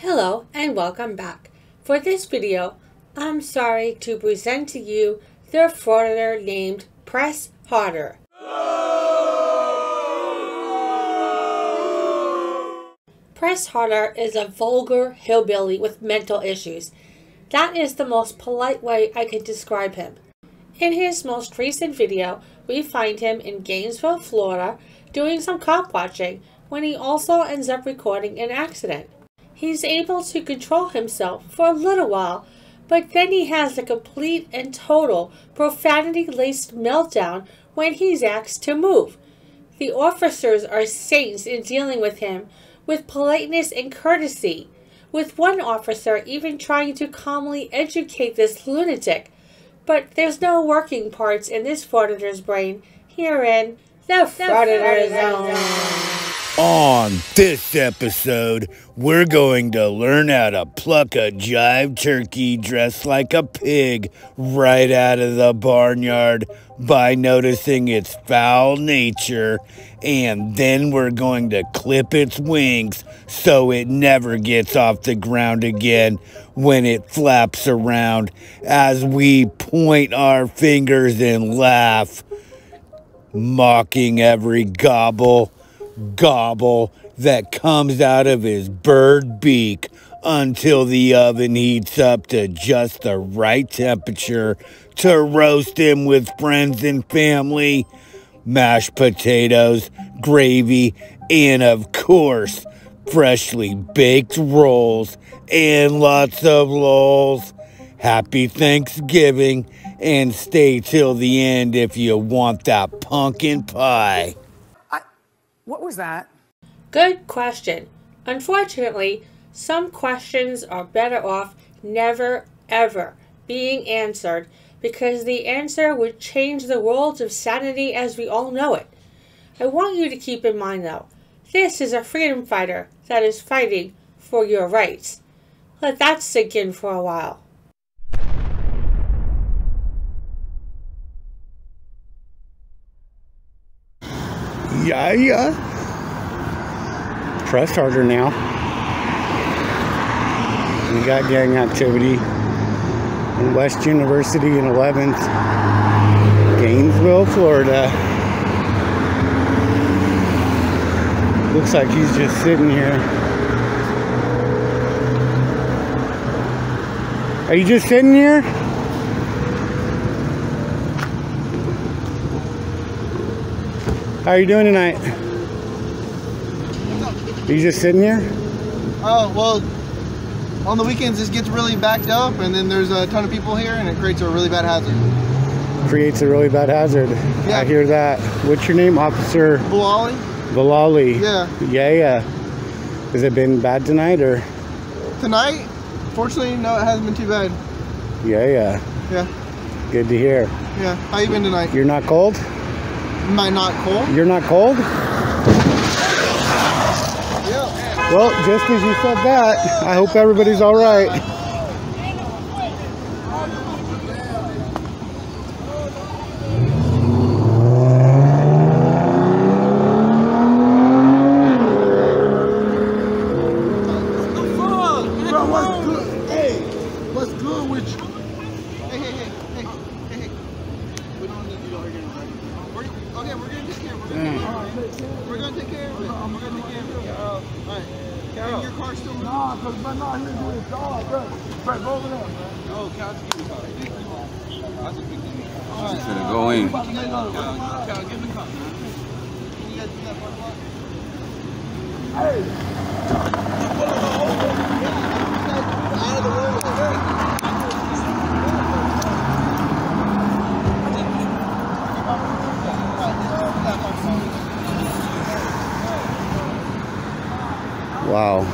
Hello and welcome back. For this video, I'm sorry to present to you the forerunner named Press Harder. Press Harder is a vulgar hillbilly with mental issues. That is the most polite way I could describe him. In his most recent video, we find him in Gainesville, Florida, doing some cop watching when he also ends up recording an accident. He's able to control himself for a little while, but then he has a complete and total profanity-laced meltdown when he's asked to move. The officers are saints in dealing with him with politeness and courtesy, with one officer even trying to calmly educate this lunatic. But there's no working parts in this frauditor's brain here in the Frauditor Zone. On this episode, we're going to learn how to pluck a jive turkey dressed like a pig right out of the barnyard by noticing its foul nature, and then we're going to clip its wings so it never gets off the ground again when it flaps around as we point our fingers and laugh, mocking every gobble that comes out of his bird beak until the oven heats up to just the right temperature to roast him with friends and family, mashed potatoes, gravy, and of course, freshly baked rolls and lots of lols. Happy Thanksgiving, and stay till the end if you want that pumpkin pie. What was that? Good question. Unfortunately, some questions are better off never, ever being answered because the answer would change the world of sanity as we all know it. I want you to keep in mind, though, this is a freedom fighter that is fighting for your rights. Let that sink in for a while. Yeah. Press harder now. We got gang activity in West University and 11th, Gainesville, Florida. Looks like he's just sitting here. Are you just sitting here? How are you doing tonight? Are you just sitting here? Oh, well, on the weekends this gets really backed up and then there's a ton of people here and it creates a really bad hazard. Creates a really bad hazard. Yeah. I hear that. What's your name, Officer? Bilali. Bilali. Yeah. Yeah. Has it been bad tonight or? Tonight? Fortunately, no, it hasn't been too bad. Yeah. Yeah. Good to hear. Yeah. How you been tonight? You're not cold? Am I not cold? You're not cold? Yeah. Well, just as you said that, I hope everybody's all right. Wow.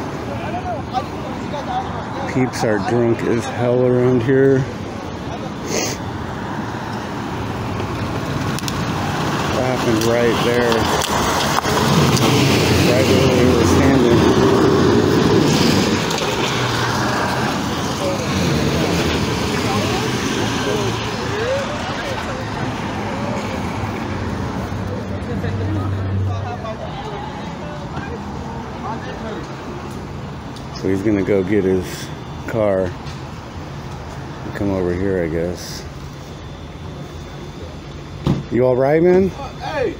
Peeps are drunk as hell around here. What happened right there? Right where we were standing. So we he's gonna go get his car and come over here, I guess. You all right, man? Hey!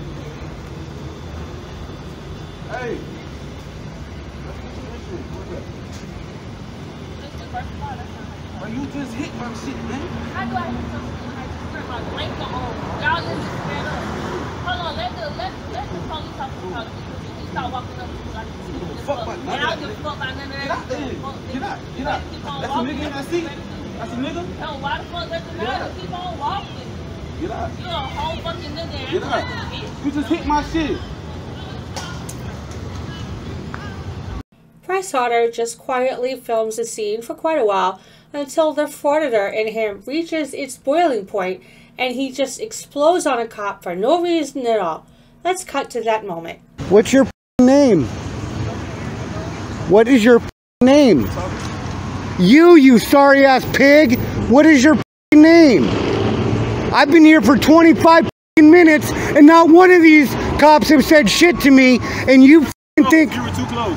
Hey! Are you just hit my shit, man? How do I hit something? I just put my blanket on. Y'all just stand up. Hold on, let the police officer talk to you. Start walking up to you like this. I don't give a fuck about none of that. Get out. That's a nigga in my seat. That's a nigga. No, why the fuck does it matter? Keep on walking. Get out. You're a whole fucking nigga. Get out. You just hit my shit. Press Harder just quietly films the scene for quite a while until the frauditor in him reaches its boiling point and he just explodes on a cop for no reason at all. Let's cut to that moment. What's your name? What is your name? You sorry ass pig. What is your name? I've been here for 25 minutes and not one of these cops have said shit to me, and you think you were too close.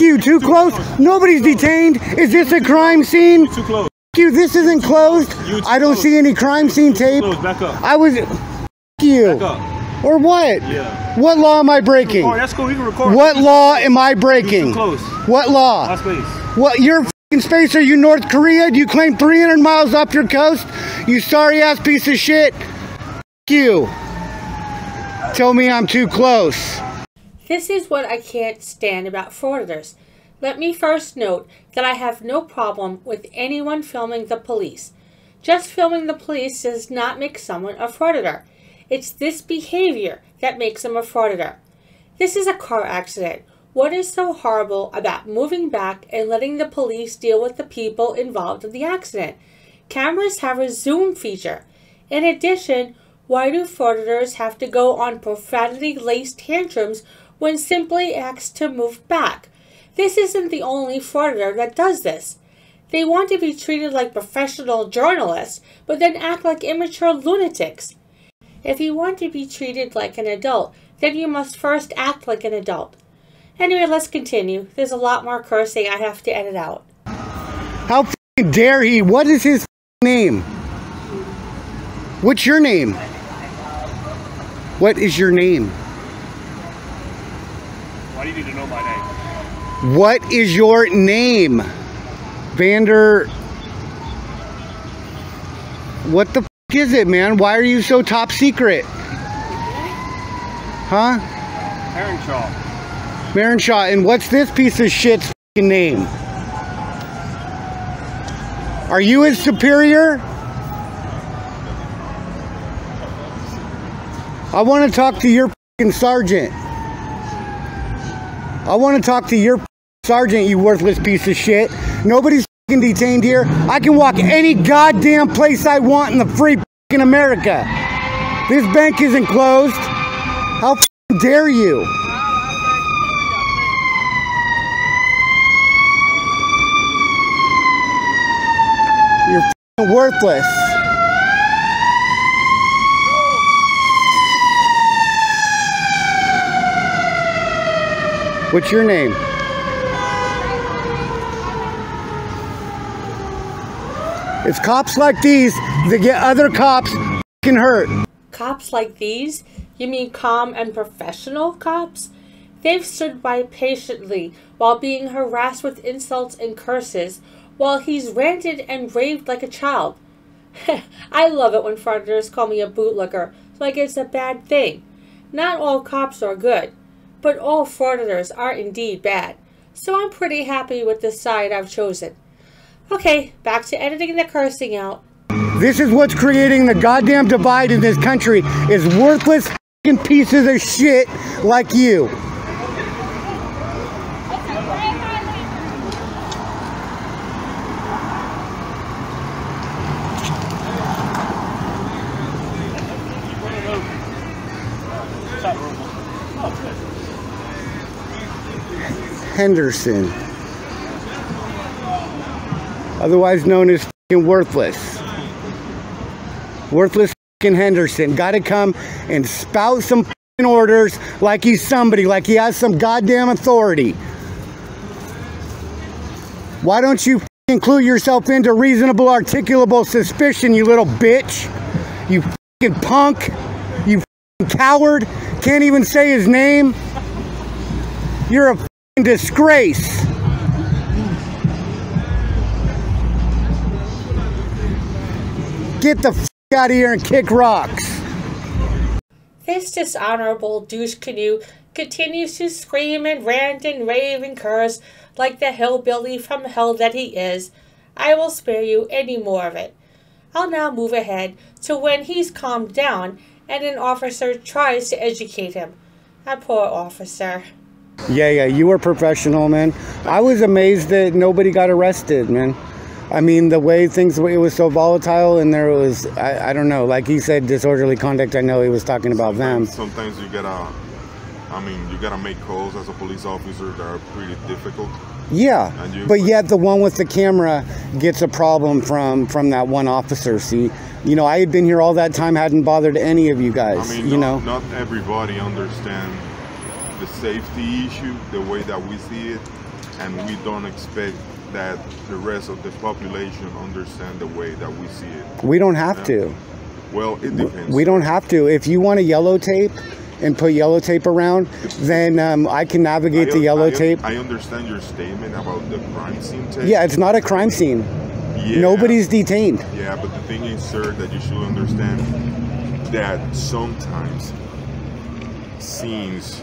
You too close? Nobody's detained. Is this a crime scene? Too close. You, this isn't closed. I don't see any crime scene tape. Back up. I was you. Back up. Or what? Yeah. What law am I breaking? That's cool. You can record. What law am I breaking? Too close. What law? My space. What, your f***ing space? Are you North Korea? Do you claim 300 miles off your coast? You sorry ass piece of shit. F*** you. Tell me I'm too close. This is what I can't stand about frauditors. Let me first note that I have no problem with anyone filming the police. Just filming the police does not make someone a frauditor. It's this behavior that makes them a frauditor. This is a car accident. What is so horrible about moving back and letting the police deal with the people involved in the accident? Cameras have a zoom feature. In addition, why do frauditors have to go on profanity-laced tantrums when simply asked to move back? This isn't the only frauditor that does this. They want to be treated like professional journalists, but then act like immature lunatics. If you want to be treated like an adult, then you must first act like an adult. Anyway, let's continue. There's a lot more cursing I have to edit out. How f***ing dare he? What is his name? What's your name? What is your name? Why do you need to know my name? What is your name? Vander... What the f***? What is it, man? Why are you so top secret? Huh? Marinshaw. Marinshaw, and what's this piece of shit's name? Are you his superior? I want to talk to your sergeant. I want to talk to your sergeant, you worthless piece of shit. Nobody's detained here. I can walk any goddamn place I want in the free America. This bank isn't closed. How dare you? You're worthless. What's your name? It's cops like these that get other cops f***ing hurt. Cops like these? You mean calm and professional cops? They've stood by patiently while being harassed with insults and curses, while he's ranted and raved like a child. I love it when frauditors call me a bootlicker, like it's a bad thing. Not all cops are good, but all frauditors are indeed bad. So I'm pretty happy with the side I've chosen. Okay, back to editing the cursing out. This is what's creating the goddamn divide in this country, is worthless f***ing pieces of shit like you. Henderson. Otherwise known as f***ing worthless. Worthless f***ing Henderson. Gotta come and spout some f***ing orders like he's somebody, like he has some goddamn authority. Why don't you include yourself into reasonable, articulable suspicion, you little bitch? You fucking punk. You fucking coward. Can't even say his name. You're a fucking disgrace. Get the fuck out of here and kick rocks. This dishonorable douche canoe continues to scream and rant and rave and curse like the hillbilly from hell that he is. I will spare you any more of it. I'll now move ahead to when he's calmed down and an officer tries to educate him. That poor officer. Yeah, you were professional, man. I was amazed that nobody got arrested, man. I mean, the way things, it was so volatile, and there was, I don't know, like he said, disorderly conduct. I know he was talking about them. Sometimes you gotta, I mean, you gotta make calls as a police officer that are pretty difficult. Yeah, but yet the one with the camera gets a problem from that one officer, see? You know, I had been here all that time, hadn't bothered any of you guys, I mean, not everybody understands the safety issue, the way that we see it, and we don't expect that the rest of the population understand the way that we see it. We don't have to. Well, it depends. We don't have to. If you want to yellow tape and put yellow tape around, then I can navigate the yellow tape. I understand your statement about the crime scene tape. Yeah, it's not a crime scene. Yeah. Nobody's detained. Yeah, but the thing is, sir, that you should understand that sometimes scenes,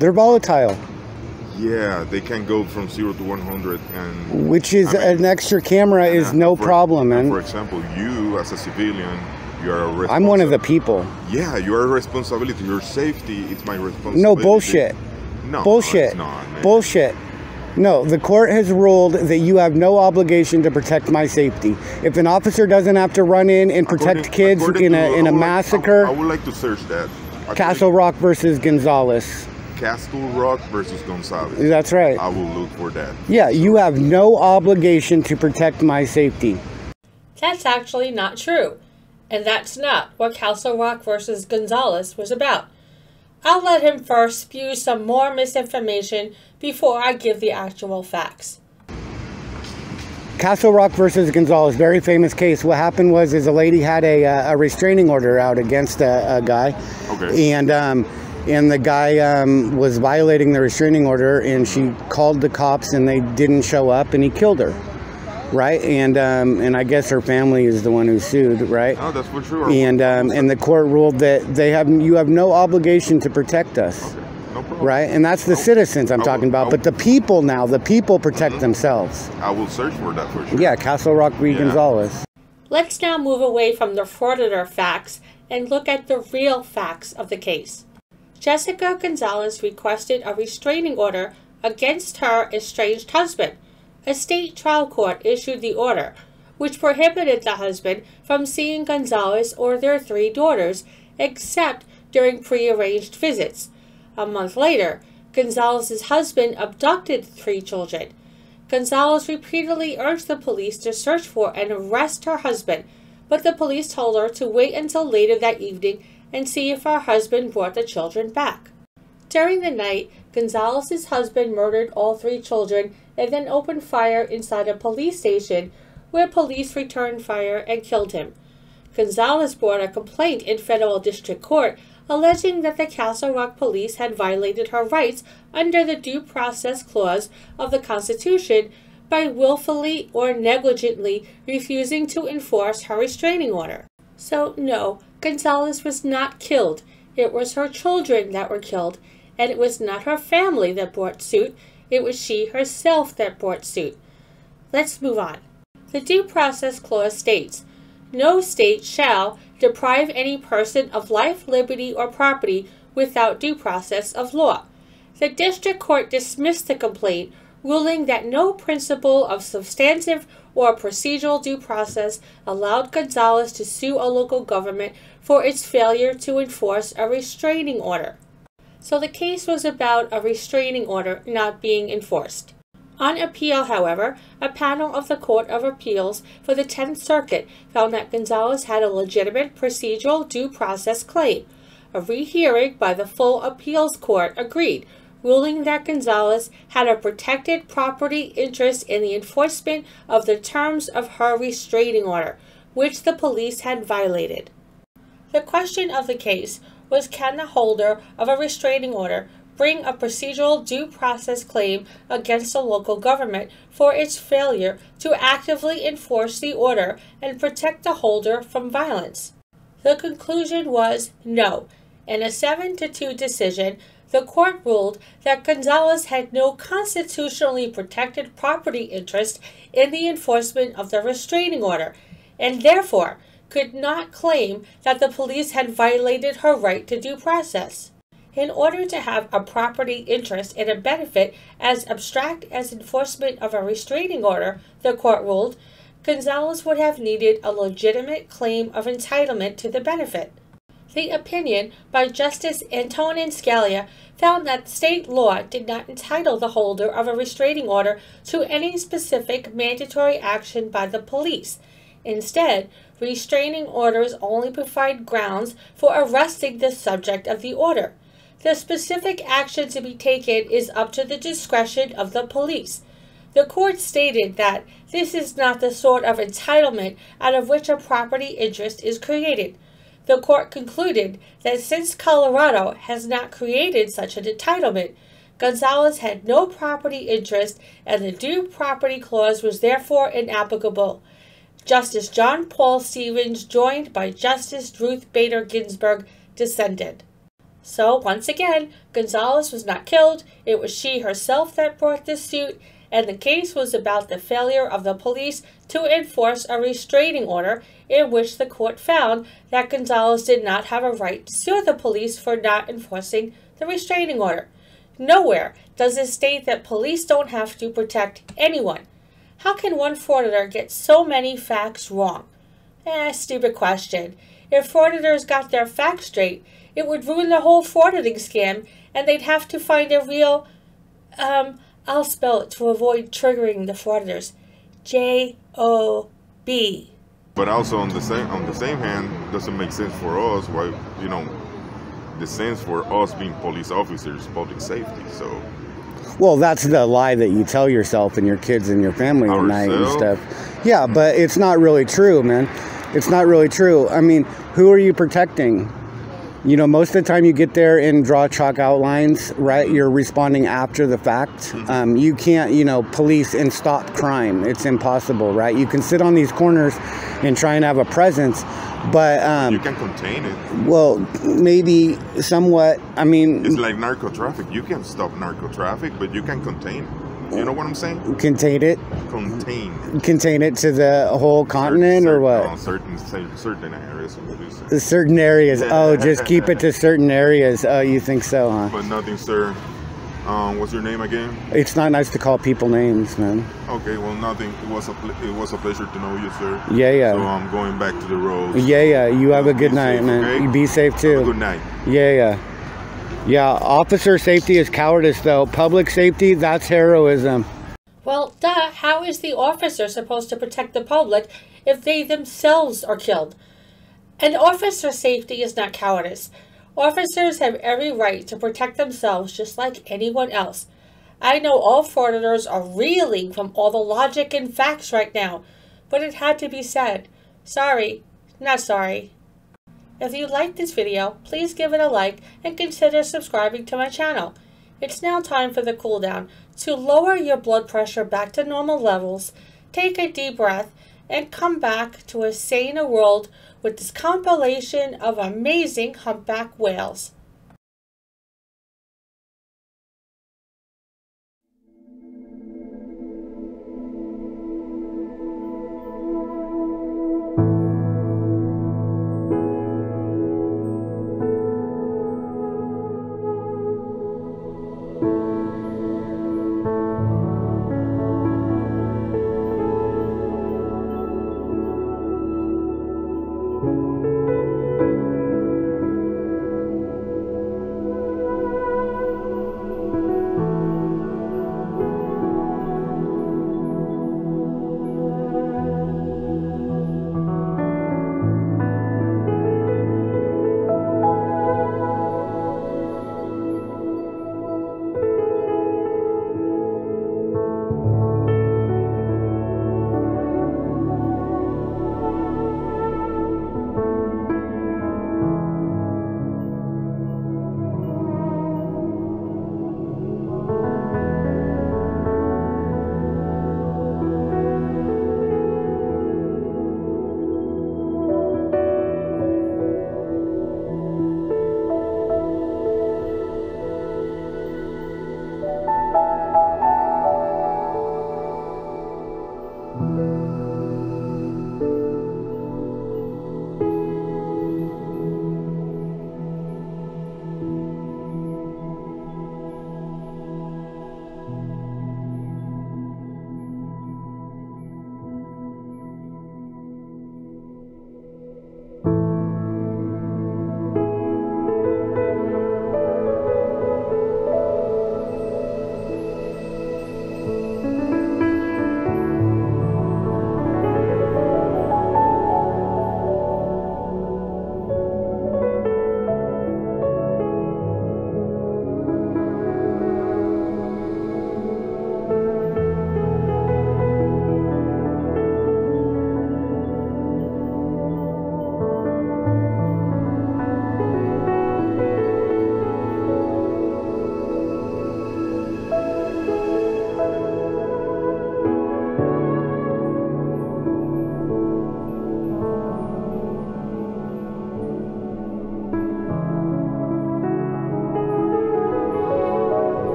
they're volatile. Yeah, they can go from 0 to 100, and which is, I mean, an extra camera is no problem, man. For example, you as a civilian, you are a I'm one of the people. Yeah, your responsibility, your safety is my responsibility. No bullshit. No bullshit. No, it's not, bullshit. No, the court has ruled that you have no obligation to protect my safety. If an officer doesn't have to run in and protect kids in a massacre, I would like to search that. Castle Rock versus Gonzales. Castle Rock versus Gonzales. That's right. I will look for that. Yeah, you have no obligation to protect my safety. That's actually not true. And that's not what Castle Rock versus Gonzales was about. I'll let him first spew some more misinformation before I give the actual facts. Castle Rock versus Gonzales, very famous case. What happened was, is a lady had a restraining order out against a guy. Okay. And the guy was violating the restraining order, and she called the cops, and they didn't show up, and he killed her, right? And I guess her family is the one who sued, right? Oh, that's for sure. And the court ruled that they have, you have no obligation to protect us, okay. No problem. Right? And that's the citizens I'm talking about, but the people now, the people protect themselves. I will search for that for sure. Yeah, Castle Rock v. Gonzales. Let's now move away from the frauditor facts and look at the real facts of the case. Jessica Gonzales requested a restraining order against her estranged husband. A state trial court issued the order, which prohibited the husband from seeing Gonzales or their 3 daughters, except during prearranged visits. A month later, Gonzales' husband abducted 3 children. Gonzales repeatedly urged the police to search for and arrest her husband, but the police told her to wait until later that evening and see if her husband brought the children back. During the night, Gonzales' husband murdered all 3 children and then opened fire inside a police station, where police returned fire and killed him. Gonzales brought a complaint in federal district court alleging that the Castle Rock police had violated her rights under the Due Process Clause of the Constitution by willfully or negligently refusing to enforce her restraining order. So no, Gonzales was not killed. It was her children that were killed, and it was not her family that brought suit. It was she herself that brought suit. Let's move on. The Due Process Clause states, "No state shall deprive any person of life, liberty, or property without due process of law." The district court dismissed the complaint, ruling that no principle of substantive or procedural due process allowed Gonzales to sue a local government for its failure to enforce a restraining order. So the case was about a restraining order not being enforced. On appeal, however, a panel of the Court of Appeals for the 10th Circuit found that Gonzales had a legitimate procedural due process claim. A rehearing by the full appeals court agreed, ruling that Gonzales had a protected property interest in the enforcement of the terms of her restraining order, which the police had violated. The question of the case was, can the holder of a restraining order bring a procedural due process claim against the local government for its failure to actively enforce the order and protect the holder from violence? The conclusion was no. In a 7-2 decision, the court ruled that Gonzales had no constitutionally protected property interest in the enforcement of the restraining order, and therefore could not claim that the police had violated her right to due process. In order to have a property interest in a benefit as abstract as enforcement of a restraining order, the court ruled, Gonzales would have needed a legitimate claim of entitlement to the benefit. The opinion by Justice Antonin Scalia found that state law did not entitle the holder of a restraining order to any specific mandatory action by the police. Instead, restraining orders only provide grounds for arresting the subject of the order. The specific action to be taken is up to the discretion of the police. The court stated that this is not the sort of entitlement out of which a property interest is created. The court concluded that since Colorado has not created such an entitlement, Gonzales had no property interest and the due property clause was therefore inapplicable. Justice John Paul Stevens, joined by Justice Ruth Bader Ginsburg, dissented. So, once again, Gonzales was not killed, it was she herself that brought this suit, and the case was about the failure of the police to enforce a restraining order in which the court found that Gonzales did not have a right to sue the police for not enforcing the restraining order. Nowhere does it state that police don't have to protect anyone. How can one frauditor get so many facts wrong? Stupid question. If frauditors got their facts straight, it would ruin the whole frauditing scam, and they'd have to find a real, I'll spell it to avoid triggering the frauditors, J-O-B. But also on the same hand, doesn't make sense for us, right? You know, the sense for us being police officers, public safety, so. Well, that's the lie that you tell yourself and your kids and your family at night and stuff. Yeah, but it's not really true, man. It's not really true. I mean, who are you protecting? You know, most of the time you get there and draw chalk outlines, right? You're responding after the fact. You can't, you know, police and stop crime. It's impossible, right? You can sit on these corners and try and have a presence, but you can contain it. Well, maybe somewhat. I mean, it's like narco traffic. You can stop narco traffic, but you can contain it. You know what I'm saying? Contain it. Contain. Contain it to the whole continent, or what? No, certain areas. Certain areas. Oh, just keep it to certain areas. Oh, you think so, huh? But nothing, sir. What's your name again? It's not nice to call people names, man. Okay, well, nothing. It was a pleasure to know you, sir. Yeah, yeah. So I'm going back to the road. Yeah, yeah. You have a good night, man. Okay? You be safe too. Have a good night. Yeah, yeah. Yeah, officer safety is cowardice, though. Public safety, that's heroism. Well, duh, how is the officer supposed to protect the public if they themselves are killed? And officer safety is not cowardice. Officers have every right to protect themselves just like anyone else. I know all frauditors are reeling from all the logic and facts right now, but it had to be said. Sorry, not sorry. If you liked this video, please give it a like and consider subscribing to my channel. It's now time for the cool down. To lower your blood pressure back to normal levels, take a deep breath and come back to a saner world with this compilation of amazing humpback whales.